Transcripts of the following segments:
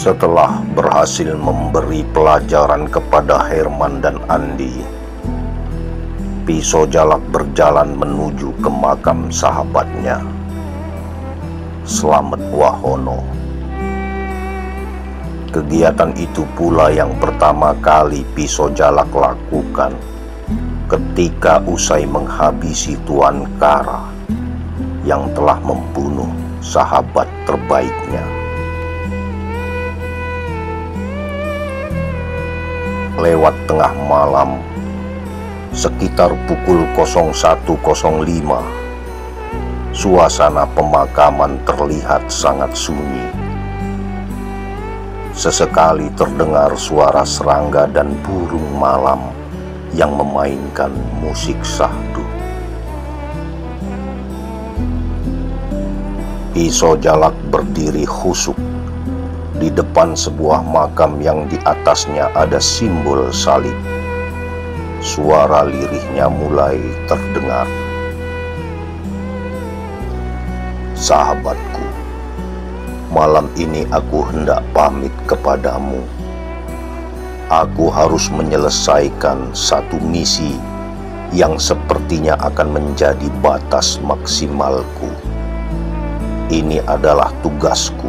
Setelah berhasil memberi pelajaran kepada Herman dan Andi, Piso Jalak berjalan menuju ke makam sahabatnya, Slamet Wahono. Kegiatan itu pula yang pertama kali Piso Jalak lakukan ketika usai menghabisi Tuan Kara yang telah membunuh sahabat terbaiknya. Lewat tengah malam, sekitar pukul 01.05, suasana pemakaman terlihat sangat sunyi. Sesekali terdengar suara serangga dan burung malam yang memainkan musik sahdu. Piso Jalak berdiri khusuk di depan sebuah makam yang di atasnya ada simbol salib. Suara lirihnya mulai terdengar. Sahabatku, malam ini aku hendak pamit kepadamu. Aku harus menyelesaikan satu misi yang sepertinya akan menjadi batas maksimalku. Ini adalah tugasku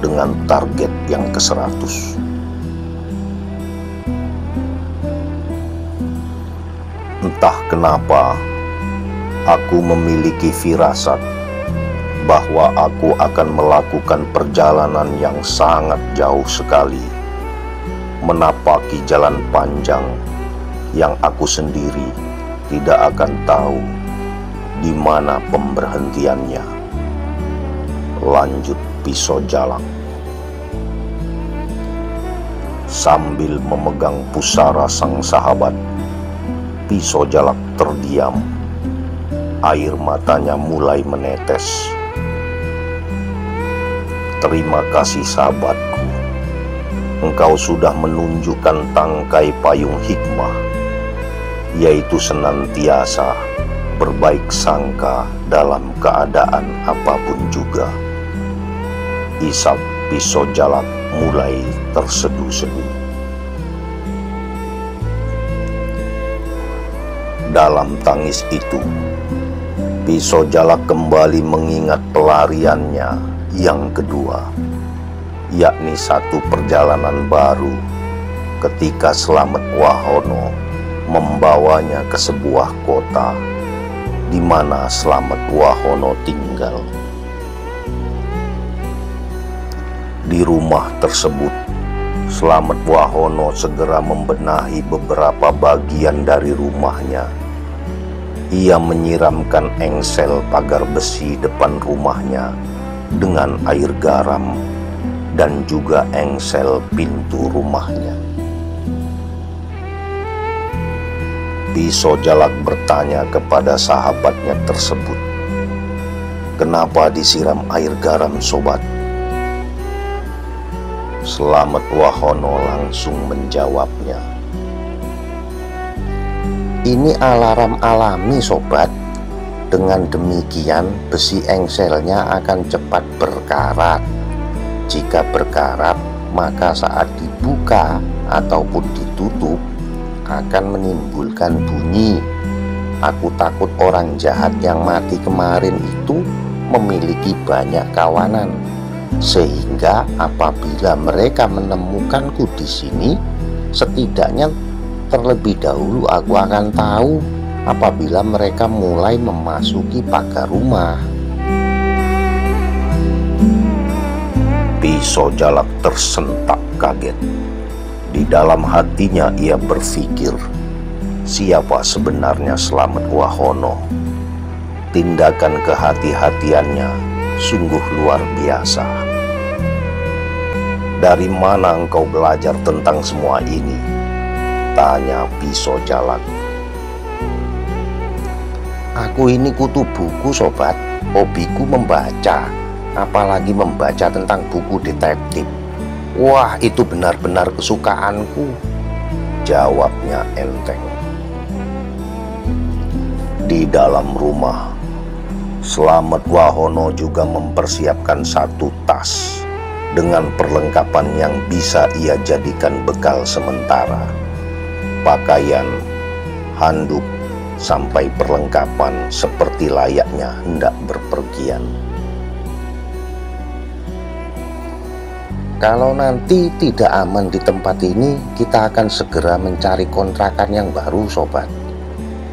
dengan target yang ke-100. Entah kenapa, aku memiliki firasat bahwa aku akan melakukan perjalanan yang sangat jauh sekali, menapaki jalan panjang yang aku sendiri tidak akan tahu di mana pemberhentiannya. Lanjut Piso Jalak. Sambil memegang pusara sang sahabat, Piso Jalak terdiam. Air matanya mulai menetes. Terima kasih sahabatku. Engkau sudah menunjukkan tangkai payung hikmah, yaitu senantiasa berbaik sangka dalam keadaan apapun juga. Isap Piso Jalak mulai terseduh-seduh. Dalam tangis itu, Piso Jalak kembali mengingat pelariannya yang kedua, yakni satu perjalanan baru ketika Slamet Wahono membawanya ke sebuah kota di mana Slamet Wahono tinggal. Di rumah tersebut, Slamet Wahono segera membenahi beberapa bagian dari rumahnya. Ia menyiramkan engsel pagar besi depan rumahnya dengan air garam dan juga engsel pintu rumahnya. Piso Jalak bertanya kepada sahabatnya tersebut, "Kenapa disiram air garam, sobat?" Slamet Wahono langsung menjawabnya, "Ini alarm alami sobat, dengan demikian besi engselnya akan cepat berkarat. Jika berkarat maka saat dibuka ataupun ditutup akan menimbulkan bunyi. Aku takut orang jahat yang mati kemarin itu memiliki banyak kawanan, sehingga apabila mereka menemukanku di sini, setidaknya terlebih dahulu aku akan tahu apabila mereka mulai memasuki pagar rumah." Piso Jalak tersentak kaget. Di dalam hatinya ia berpikir, siapa sebenarnya Slamet Wahono? Tindakan kehati-hatiannya sungguh luar biasa. "Dari mana engkau belajar tentang semua ini?" tanya Piso Jalak. "Aku ini kutu buku sobat. Hobiku membaca, apalagi membaca tentang buku detektif. Wah, itu benar-benar kesukaanku," jawabnya enteng. Di dalam rumah, Slamet Wahono juga mempersiapkan satu tas dengan perlengkapan yang bisa ia jadikan bekal sementara, pakaian, handuk, sampai perlengkapan seperti layaknya hendak berpergian. Kalau nanti tidak aman di tempat ini, kita akan segera mencari kontrakan yang baru, sobat.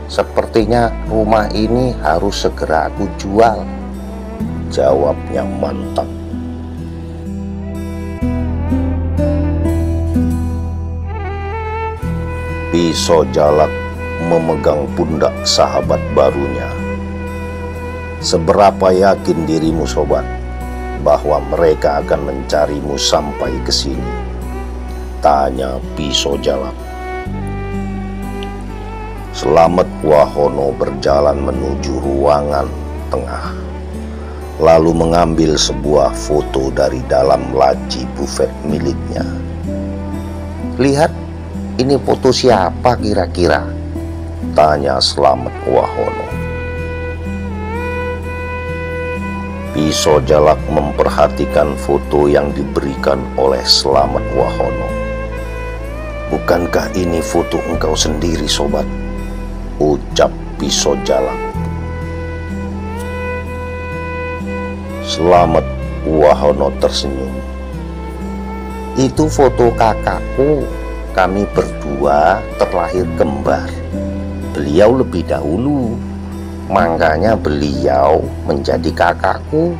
Sepertinya rumah ini harus segera aku jual, jawabnya mantap. Piso Jalak memegang pundak sahabat barunya. Seberapa yakin dirimu, sobat, bahwa mereka akan mencarimu sampai ke sini? Tanya Piso Jalak. Slamet Wahono berjalan menuju ruangan tengah, lalu mengambil sebuah foto dari dalam laci bufet miliknya. Lihat, ini foto siapa kira-kira? Tanya Slamet Wahono. Piso Jalak memperhatikan foto yang diberikan oleh Slamet Wahono. Bukankah ini foto engkau sendiri, sobat? Ucap Piso Jalak. Slamet Wahono tersenyum. Itu foto kakakku. Kami berdua terlahir kembar. Beliau lebih dahulu, makanya beliau menjadi kakakku.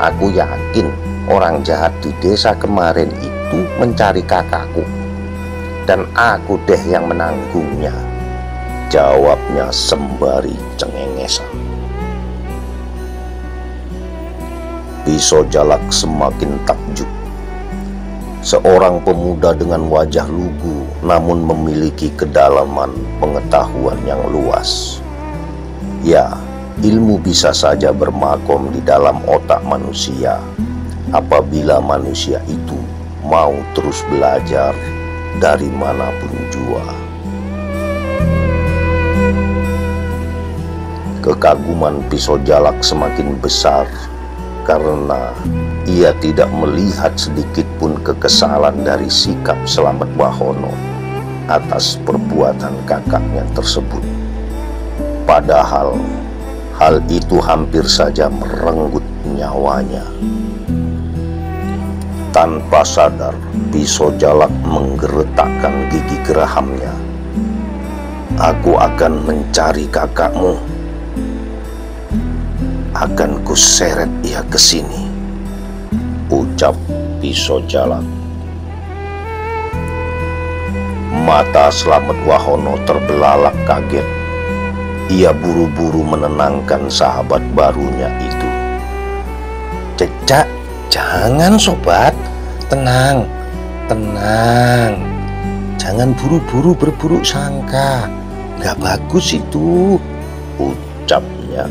Aku yakin orang jahat di desa kemarin itu mencari kakakku, dan aku deh yang menanggungnya, jawabnya sembari cengengesan. Piso Jalak semakin takjub. Seorang pemuda dengan wajah lugu namun memiliki kedalaman pengetahuan yang luas. Ya, ilmu bisa saja bermakom di dalam otak manusia apabila manusia itu mau terus belajar dari manapun jua. Kekaguman Piso Jalak semakin besar karena ia tidak melihat sedikitpun kekesalan dari sikap Slamet Wahono atas perbuatan kakaknya tersebut. Padahal hal itu hampir saja merenggut nyawanya. Tanpa sadar, Piso Jalak menggeretakkan gigi gerahamnya. Aku akan mencari kakakmu. Akan kuseret ia ke sini, ucap Piso Jalak. Mata Slamet Wahono terbelalak kaget. Ia buru-buru menenangkan sahabat barunya itu. Cecak, jangan sobat, tenang, tenang. Jangan buru-buru berburuk sangka, nggak bagus itu, ucapnya.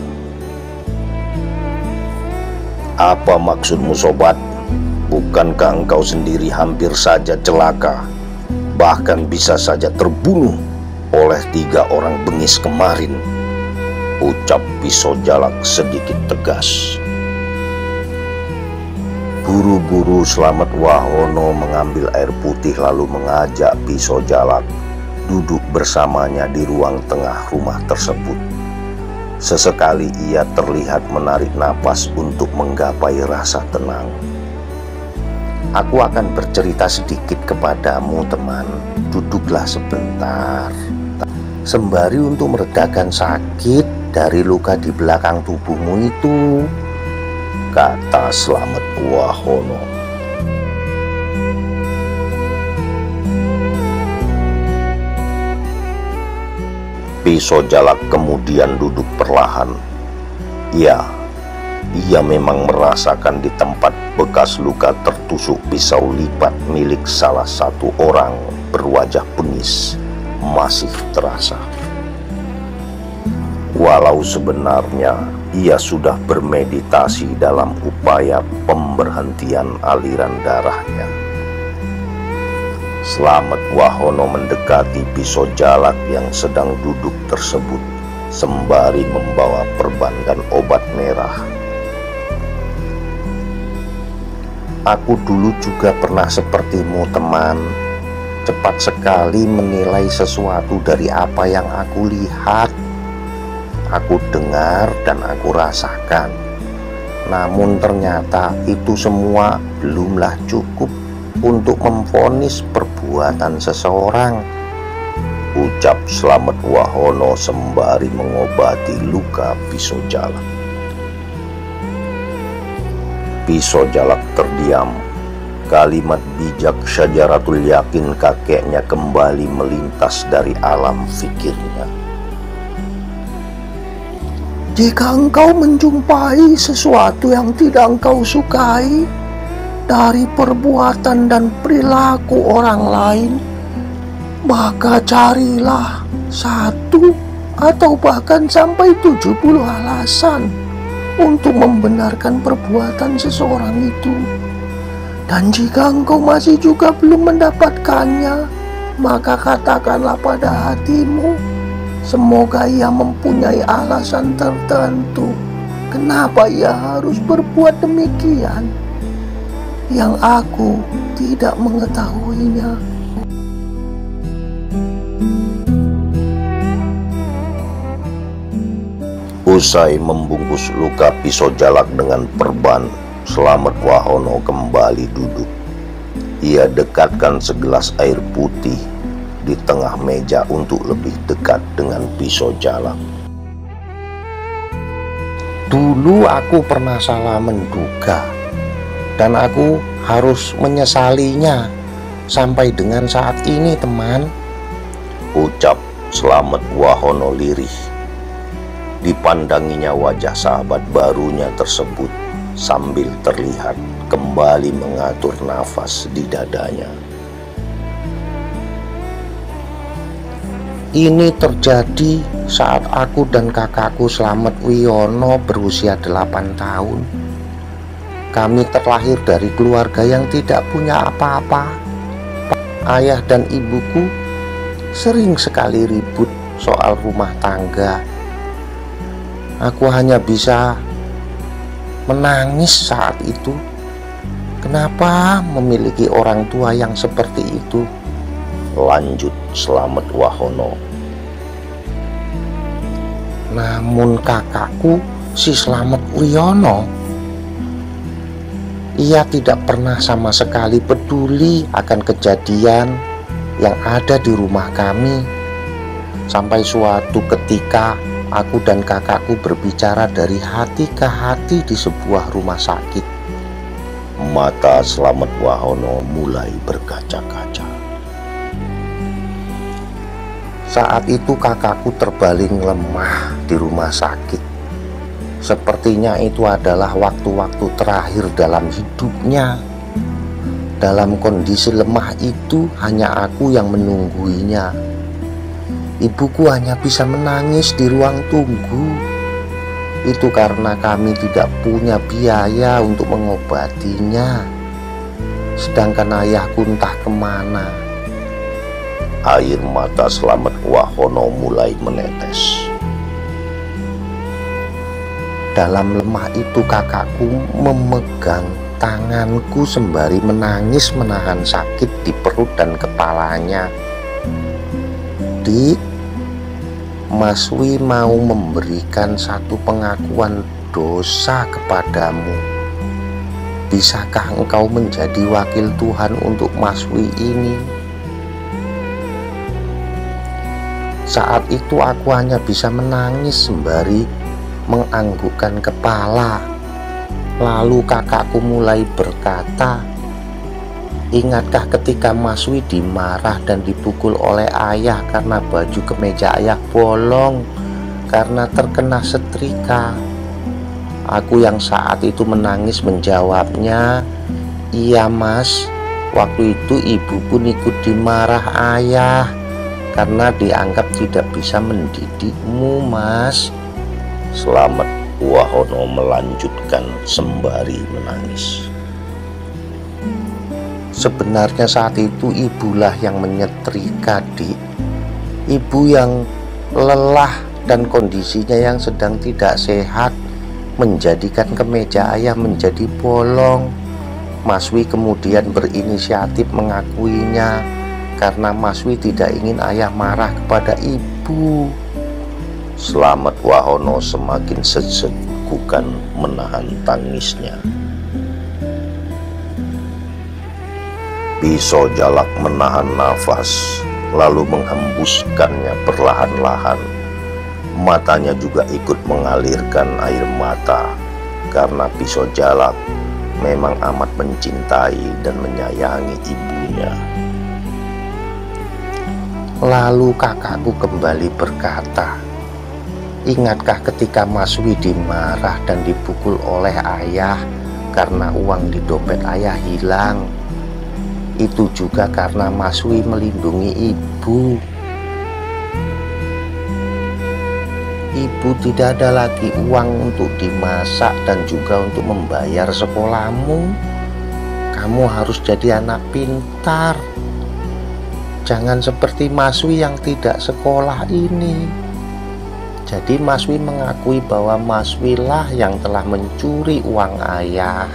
Apa maksudmu, sobat? Bukankah engkau sendiri hampir saja celaka, bahkan bisa saja terbunuh oleh 3 orang bengis kemarin? Ucap Piso Jalak sedikit tegas. Buru-buru Slamet Wahono mengambil air putih lalu mengajak Piso Jalak duduk bersamanya di ruang tengah rumah tersebut. Sesekali ia terlihat menarik napas untuk menggapai rasa tenang. Aku akan bercerita sedikit kepadamu, teman. Duduklah sebentar, sembari untuk meredakan sakit dari luka di belakang tubuhmu itu, kata Slamet Wahono. Piso Jalak kemudian duduk perlahan. Ia memang merasakan di tempat bekas luka tertusuk pisau lipat milik salah satu orang berwajah bengis masih terasa. Walau sebenarnya ia sudah bermeditasi dalam upaya pemberhentian aliran darahnya. Slamet Wahono mendekati Piso Jalak yang sedang duduk tersebut sembari membawa perban dan obat merah. Aku dulu juga pernah sepertimu, teman. Cepat sekali menilai sesuatu dari apa yang aku lihat, aku dengar, dan aku rasakan. Namun ternyata itu semua belumlah cukup untuk memvonis perbuatan seseorang, ucap Slamet Wahono sembari mengobati luka Piso Jalak. Piso Jalak terdiam. Kalimat bijak Syajaratul Yakin kakeknya kembali melintas dari alam fikirnya. Jika engkau menjumpai sesuatu yang tidak engkau sukai dari perbuatan dan perilaku orang lain, maka carilah 1 atau bahkan sampai 70 alasan untuk membenarkan perbuatan seseorang itu. Dan jika engkau masih juga belum mendapatkannya, maka katakanlah pada hatimu, semoga ia mempunyai alasan tertentu kenapa ia harus berbuat demikian yang aku tidak mengetahuinya. Usai membungkus luka Piso Jalak dengan perban, Slamet Wahono kembali duduk. Ia dekatkan segelas air putih di tengah meja untuk lebih dekat dengan Piso Jalak. Dulu aku pernah salah menduga, dan aku harus menyesalinya sampai dengan saat ini, teman, ucap Slamet Wahono lirih. Dipandanginya wajah sahabat barunya tersebut sambil terlihat kembali mengatur nafas di dadanya. Ini terjadi saat aku dan kakakku Slamet Wiyono berusia 8 tahun. Kami terlahir dari keluarga yang tidak punya apa-apa. Ayah dan ibuku sering sekali ribut soal rumah tangga. Aku hanya bisa menangis saat itu. Kenapa memiliki orang tua yang seperti itu? Lanjut Slamet Wahono. Namun kakakku si Slamet Wiyono, ia tidak pernah sama sekali peduli akan kejadian yang ada di rumah kami. Sampai suatu ketika aku dan kakakku berbicara dari hati ke hati di sebuah rumah sakit. Mata Slamet Wahono mulai berkaca-kaca. Saat itu kakakku terbaring lemah di rumah sakit. Sepertinya itu adalah waktu-waktu terakhir dalam hidupnya. Dalam kondisi lemah itu hanya aku yang menungguinya. Ibuku hanya bisa menangis di ruang tunggu. Itu karena kami tidak punya biaya untuk mengobatinya. Sedangkan ayahku entah kemana. Air mata Slamet Wahono mulai menetes. Dalam lemah itu kakakku memegang tanganku sembari menangis menahan sakit di perut dan kepalanya. Dik, Mas Wi mau memberikan 1 pengakuan dosa kepadamu. Bisakah engkau menjadi wakil Tuhan untuk Mas Wi ini? Saat itu aku hanya bisa menangis sembari menganggukkan kepala. Lalu kakakku mulai berkata, ingatkah ketika Mas Wi dimarah dan dipukul oleh ayah karena baju kemeja ayah bolong karena terkena setrika? Aku yang saat itu menangis menjawabnya, iya Mas, waktu itu ibu pun ikut dimarah ayah karena dianggap tidak bisa mendidikmu, Mas. Slamet Wahono melanjutkan sembari menangis. Sebenarnya saat itu ibulah yang menyetrika, Dik. Ibu yang lelah dan kondisinya yang sedang tidak sehat menjadikan kemeja ayah menjadi bolong. Mas Wi kemudian berinisiatif mengakuinya karena Mas Wi tidak ingin ayah marah kepada ibu. Slamet Wahono semakin sesegukan menahan tangisnya. Piso Jalak menahan nafas lalu menghembuskannya perlahan-lahan. Matanya juga ikut mengalirkan air mata karena Piso Jalak memang amat mencintai dan menyayangi ibunya. Lalu kakakku kembali berkata, "Ingatkah ketika Mas Wi dimarah dan dipukul oleh ayah karena uang di dompet ayah hilang? Itu juga karena Mas Wi melindungi ibu. Ibu tidak ada lagi uang untuk dimasak dan juga untuk membayar sekolahmu. Kamu harus jadi anak pintar. Jangan seperti Mas Wi yang tidak sekolah ini." Jadi Mas Wi mengakui bahwa Mas Wi lah yang telah mencuri uang ayah.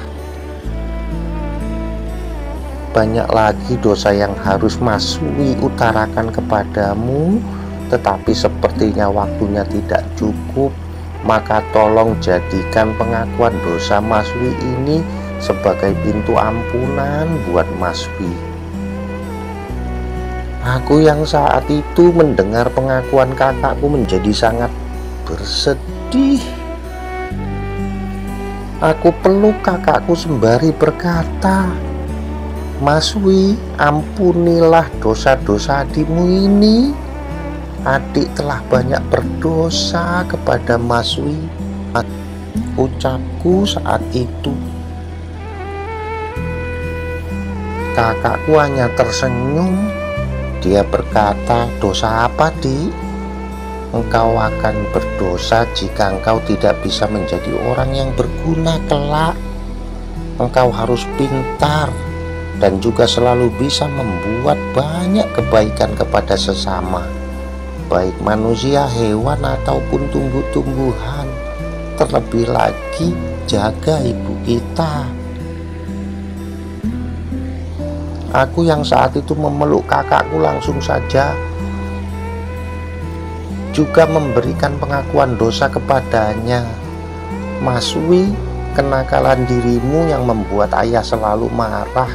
Banyak lagi dosa yang harus Mas Wi utarakan kepadamu, tetapi sepertinya waktunya tidak cukup. Maka tolong jadikan pengakuan dosa Mas Wi ini sebagai pintu ampunan buat Mas Wi. Aku yang saat itu mendengar pengakuan kakakku menjadi sangat bersedih. Aku peluk kakakku sembari berkata, "Mas Wi, ampunilah dosa-dosa adikmu ini. Adik telah banyak berdosa kepada Mas Wi," ucapku saat itu. Kakakku hanya tersenyum. Dia berkata, "Dosa apa, Di? Engkau akan berdosa jika engkau tidak bisa menjadi orang yang berguna kelak. Engkau harus pintar dan juga selalu bisa membuat banyak kebaikan kepada sesama, baik manusia, hewan, ataupun tumbuh-tumbuhan. Terlebih lagi, jaga ibu kita." Aku yang saat itu memeluk kakakku langsung saja juga memberikan pengakuan dosa kepadanya. "Mas Wi, kenakalan dirimu yang membuat ayah selalu marah,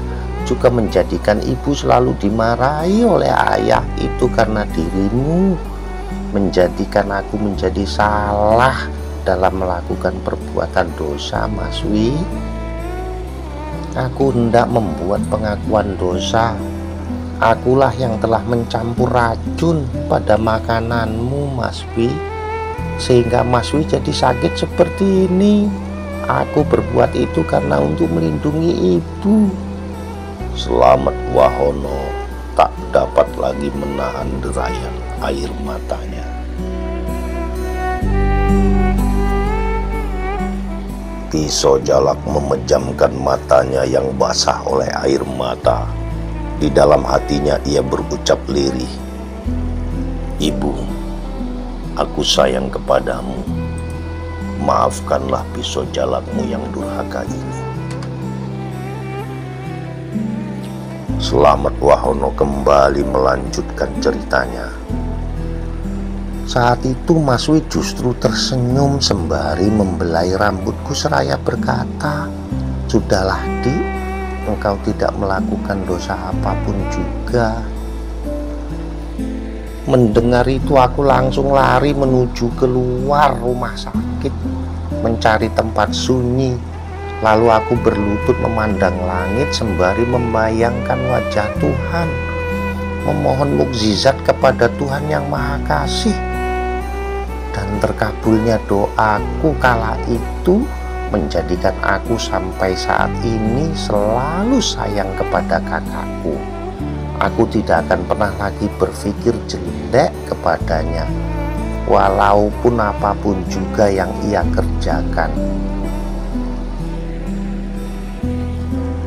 juga menjadikan ibu selalu dimarahi oleh ayah, itu karena dirimu menjadikan aku menjadi salah dalam melakukan perbuatan dosa, Mas Wi. Aku hendak membuat pengakuan dosa. Akulah yang telah mencampur racun pada makananmu, Mas Wi, sehingga Mas Wi jadi sakit seperti ini. Aku berbuat itu karena untuk melindungi ibu." Slamet Wahono tak dapat lagi menahan derayan air matanya. Piso Jalak memejamkan matanya yang basah oleh air mata. Di dalam hatinya ia berucap lirih, "Ibu, aku sayang kepadamu. Maafkanlah Piso Jalakmu yang durhaka ini." Slamet Wahono kembali melanjutkan ceritanya. "Saat itu Mas Wi justru tersenyum sembari membelai rambutku seraya berkata, 'Sudahlah, Di, engkau tidak melakukan dosa apapun juga.' Mendengar itu aku langsung lari menuju keluar rumah sakit, mencari tempat sunyi. Lalu aku berlutut memandang langit sembari membayangkan wajah Tuhan, memohon mukjizat kepada Tuhan yang Maha Kasih. Dan terkabulnya doaku kala itu menjadikan aku sampai saat ini selalu sayang kepada kakakku. Aku tidak akan pernah lagi berpikir jelek kepadanya, walaupun apapun juga yang ia kerjakan."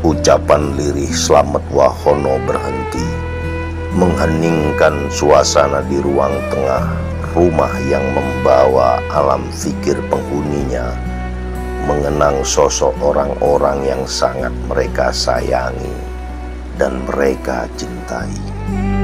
Ucapan lirih Slamet Wahono berhenti, mengheningkan suasana di ruang tengah rumah yang membawa alam fikir penghuninya mengenang sosok orang-orang yang sangat mereka sayangi dan mereka cintai.